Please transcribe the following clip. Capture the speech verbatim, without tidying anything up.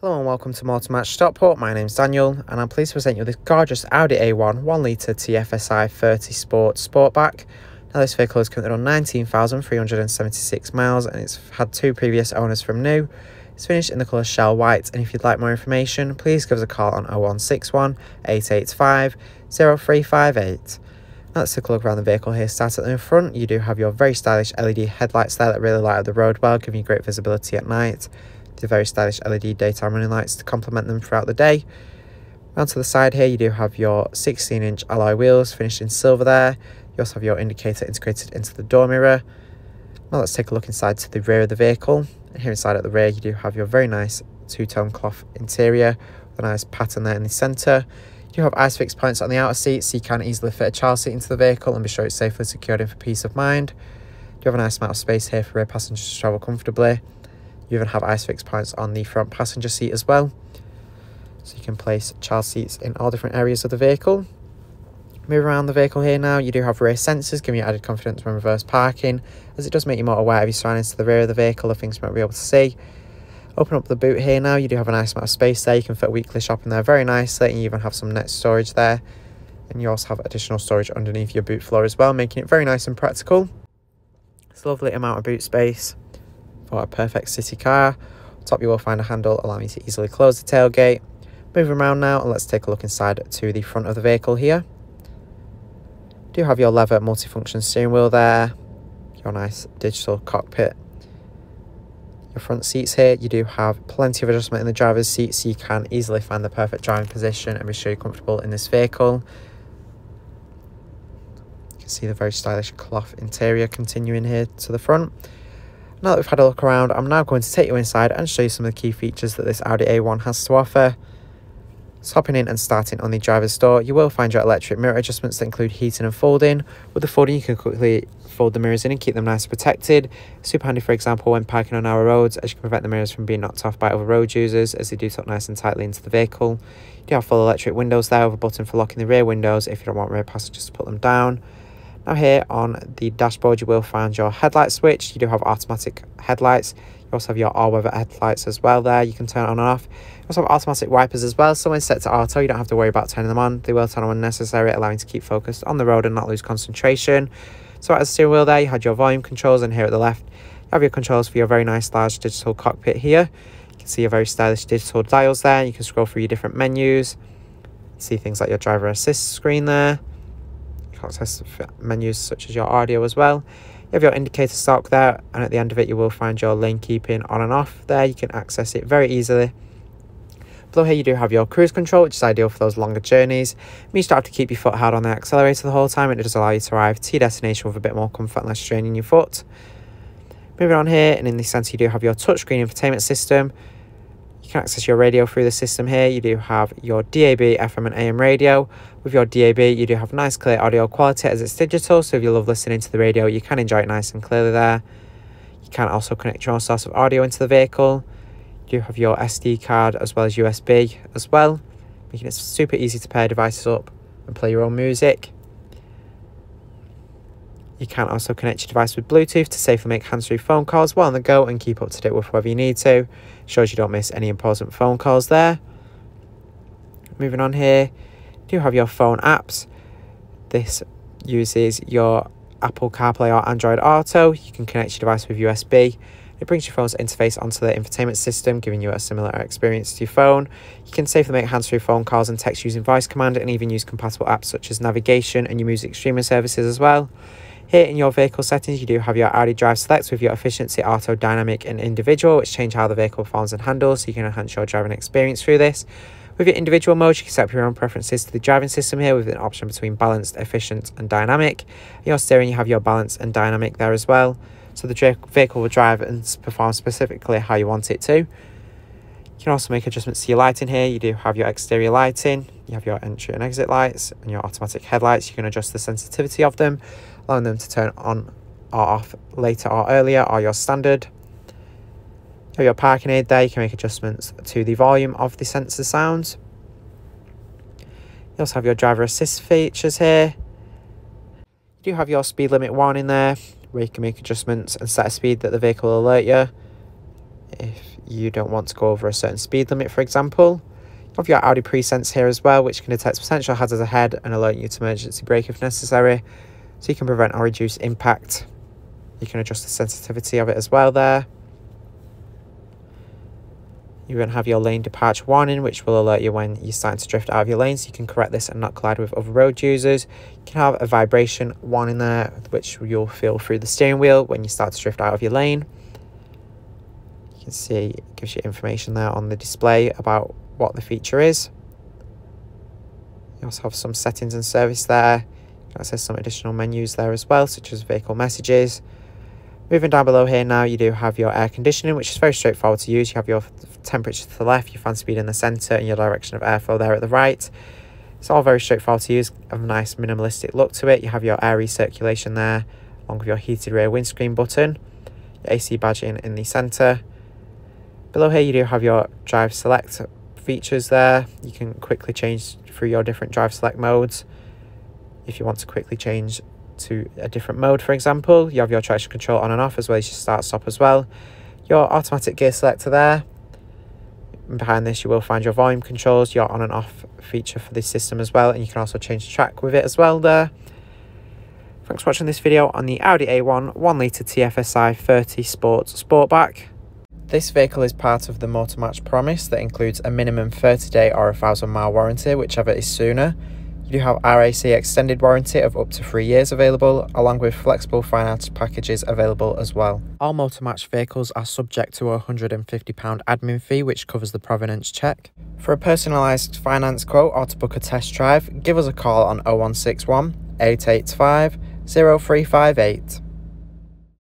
Hello and welcome to Motor Match Stockport. My name's Daniel and I'm pleased to present you this gorgeous Audi A one one litre T F S I thirty Sport Sportback. Now this vehicle has currently run nineteen thousand three hundred seventy-six miles and it's had two previous owners from new. It's finished in the colour Shell White, and if you'd like more information please give us a call on oh one six one, eight eight five, oh three five eight. Now let's take a look around the vehicle here. Start at the front, you do have your very stylish L E D headlights there that really light up the road well, giving you great visibility at night. The very stylish L E D daytime running lights to complement them throughout the day. Round to the side here, you do have your sixteen inch alloy wheels finished in silver there. You also have your indicator integrated into the door mirror. Now let's take a look inside to the rear of the vehicle. And here inside at the rear, you do have your very nice two-tone cloth interior with a nice pattern there in the centre. You do have ISOFIX points on the outer seat, so you can easily fit a child seat into the vehicle and be sure it's safely secured in for peace of mind. You do have a nice amount of space here for rear passengers to travel comfortably. You even have ISOFIX points on the front passenger seat as well. So you can place child seats in all different areas of the vehicle. Move around the vehicle here now, you do have rear sensors, giving you added confidence when reverse parking, as it does make you more aware of your surroundings to the rear of the vehicle, of things you might be able to see. Open up the boot here now, you do have a nice amount of space there, you can fit weekly shopping there very nicely, and you even have some net storage there. And you also have additional storage underneath your boot floor as well, making it very nice and practical. It's a lovely amount of boot space for a perfect city car. On top you will find a handle allowing you to easily close the tailgate. Moving around now, and let's take a look inside to the front of the vehicle here. You do have your leather multifunction steering wheel there, your nice digital cockpit, your front seats here. You do have plenty of adjustment in the driver's seat, so you can easily find the perfect driving position and be sure you're comfortable in this vehicle. You can see the very stylish cloth interior continuing here to the front. Now that we've had a look around, I'm now going to take you inside and show you some of the key features that this Audi A one has to offer. So hopping in and starting on the driver's door, you will find your electric mirror adjustments that include heating and folding. With the folding, you can quickly fold the mirrors in and keep them nice and protected. Super handy, for example, when parking on narrow roads, as you can prevent the mirrors from being knocked off by other road users, as they do tuck nice and tightly into the vehicle. You do have full electric windows there with a button for locking the rear windows if you don't want rear passengers to put them down. Now here on the dashboard you will find your headlight switch. You do have automatic headlights, you also have your all-weather headlights as well there, you can turn on and off. You also have automatic wipers as well, so when set to auto you don't have to worry about turning them on. They will turn on when necessary, allowing you to keep focused on the road and not lose concentration. So at the steering wheel there you had your volume controls, and here at the left you have your controls for your very nice large digital cockpit here. You can see your very stylish digital dials there, you can scroll through your different menus. You see things like your driver assist screen there, access menus such as your audio as well. You have your indicator stalk there, and at the end of it you will find your lane keeping on and off there, you can access it very easily. Below here you do have your cruise control, which is ideal for those longer journeys. It means you don't have to keep your foot hard on the accelerator the whole time, and it does allow you to arrive to your destination with a bit more comfort and less straining your foot. Moving on here, and in the centre you do have your touchscreen infotainment system. You can access your radio through the system here. You do have your D A B, F M and A M radio. With your D A B, you do have nice clear audio quality as it's digital, so if you love listening to the radio, you can enjoy it nice and clearly there. You can also connect your own source of audio into the vehicle. You do have your S D card as well as U S B as well, making it super easy to pair devices up and play your own music. You can also connect your device with Bluetooth to safely make hands-free phone calls while on the go and keep up to date with whoever you need to. It shows you don't miss any important phone calls there. Moving on here, you do have your phone apps. This uses your Apple CarPlay or Android Auto. You can connect your device with U S B. It brings your phone's interface onto the infotainment system, giving you a similar experience to your phone. You can safely make hands-free phone calls and text using voice command, and even use compatible apps such as navigation and your music streaming services as well. Here in your vehicle settings, you do have your Audi Drive Select with your efficiency, auto, dynamic and individual, which change how the vehicle performs and handles, so you can enhance your driving experience through this. With your individual modes, you can set up your own preferences to the driving system here with an option between balanced, efficient and dynamic. In your steering, you have your balance and dynamic there as well, so the vehicle will drive and perform specifically how you want it to. You can also make adjustments to your lighting here. You do have your exterior lighting, you have your entry and exit lights and your automatic headlights. You can adjust the sensitivity of them, allowing them to turn on or off later or earlier, or your standard. You have your parking aid there, you can make adjustments to the volume of the sensor sounds. You also have your driver assist features here. You do have your speed limit warning there, where you can make adjustments and set a speed that the vehicle will alert you. if you don't want to go over a certain speed limit, for example. You have your Audi pre-sense here as well, which can detect potential hazards ahead and alert you to emergency brake if necessary, so you can prevent or reduce impact. You can adjust the sensitivity of it as well there. You're going to have your lane departure warning, which will alert you when you're starting to drift out of your lane, so you can correct this and not collide with other road users. You can have a vibration warning there, which you'll feel through the steering wheel when you start to drift out of your lane. You can see it gives you information there on the display about what the feature is. You also have some settings and service there. You can access some additional menus there as well, such as vehicle messages. Moving down below here now, you do have your air conditioning, which is very straightforward to use. You have your temperature to the left, your fan speed in the centre, and your direction of airflow there at the right. It's all very straightforward to use, a nice minimalistic look to it. You have your air recirculation there, along with your heated rear windscreen button, your A C badging in the centre. Below here you do have your drive select features there. You can quickly change through your different drive select modes if you want to quickly change to a different mode, for example. You have your traction control on and off, as well as your start stop as well. Your automatic gear selector there. And behind this you will find your volume controls, your on and off feature for this system as well, and you can also change track with it as well there. Thanks for watching this video on the Audi A one one litre T F S I thirty Sport Sportback. This vehicle is part of the Motor Match promise that includes a minimum thirty day or a thousand mile warranty, whichever is sooner. You do have R A C extended warranty of up to three years available, along with flexible finance packages available as well. All Motor Match vehicles are subject to a one hundred and fifty pound admin fee, which covers the provenance check. For a personalised finance quote or to book a test drive, give us a call on oh one six one, eight eight five, oh three five eight.